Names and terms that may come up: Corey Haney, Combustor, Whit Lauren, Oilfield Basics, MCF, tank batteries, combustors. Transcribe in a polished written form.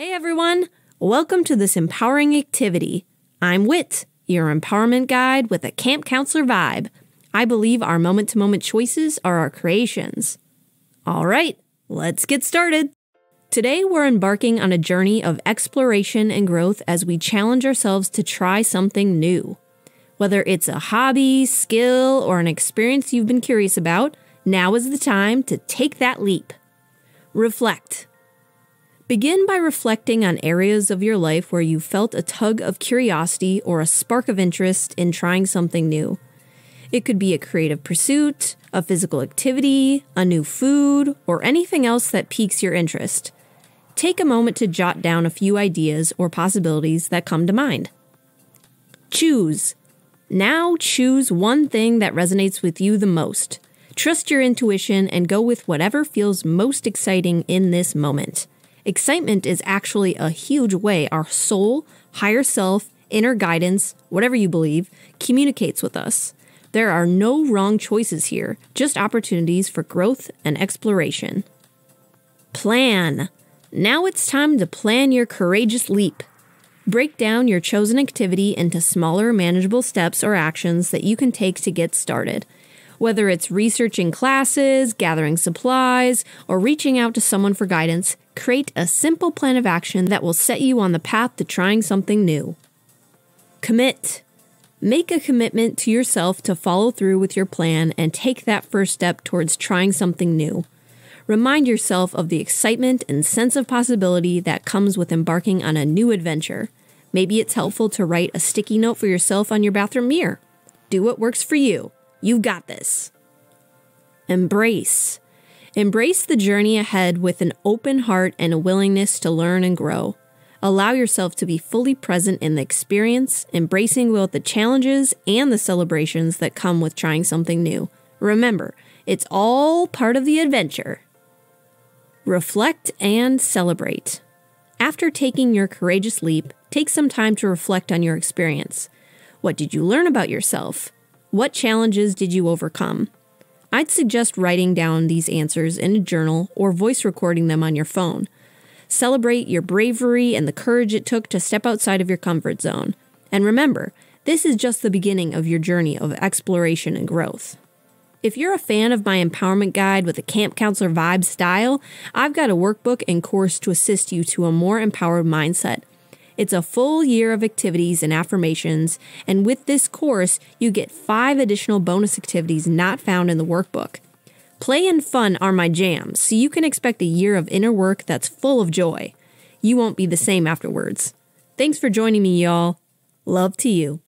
Hey everyone, welcome to this empowering activity. I'm Whit, your empowerment guide with a camp counselor vibe. I believe our moment-to-moment choices are our creations. All right, let's get started. Today we're embarking on a journey of exploration and growth as we challenge ourselves to try something new. Whether it's a hobby, skill, or an experience you've been curious about, now is the time to take that leap. Reflect. Begin by reflecting on areas of your life where you felt a tug of curiosity or a spark of interest in trying something new. It could be a creative pursuit, a physical activity, a new food, or anything else that piques your interest. Take a moment to jot down a few ideas or possibilities that come to mind. Choose. Now choose one thing that resonates with you the most. Trust your intuition and go with whatever feels most exciting in this moment. Excitement is actually a huge way our soul, higher self, inner guidance, whatever you believe, communicates with us. There are no wrong choices here, just opportunities for growth and exploration. Plan. Now it's time to plan your courageous leap. Break down your chosen activity into smaller, manageable steps or actions that you can take to get started. Whether it's researching classes, gathering supplies, or reaching out to someone for guidance, create a simple plan of action that will set you on the path to trying something new. Commit. Make a commitment to yourself to follow through with your plan and take that first step towards trying something new. Remind yourself of the excitement and sense of possibility that comes with embarking on a new adventure. Maybe it's helpful to write a sticky note for yourself on your bathroom mirror. Do what works for you. You've got this. Embrace. Embrace the journey ahead with an open heart and a willingness to learn and grow. Allow yourself to be fully present in the experience, embracing both the challenges and the celebrations that come with trying something new. Remember, it's all part of the adventure. Reflect and celebrate. After taking your courageous leap, take some time to reflect on your experience. What did you learn about yourself? What challenges did you overcome? I'd suggest writing down these answers in a journal or voice recording them on your phone. Celebrate your bravery and the courage it took to step outside of your comfort zone. And remember, this is just the beginning of your journey of exploration and growth. If you're a fan of my empowerment guide with a camp counselor vibe style, I've got a workbook and course to assist you to a more empowered mindset. It's a full year of activities and affirmations, and with this course, you get 5 additional bonus activities not found in the workbook. Play and fun are my jam, so you can expect a year of inner work that's full of joy. You won't be the same afterwards. Thanks for joining me, y'all. Love to you.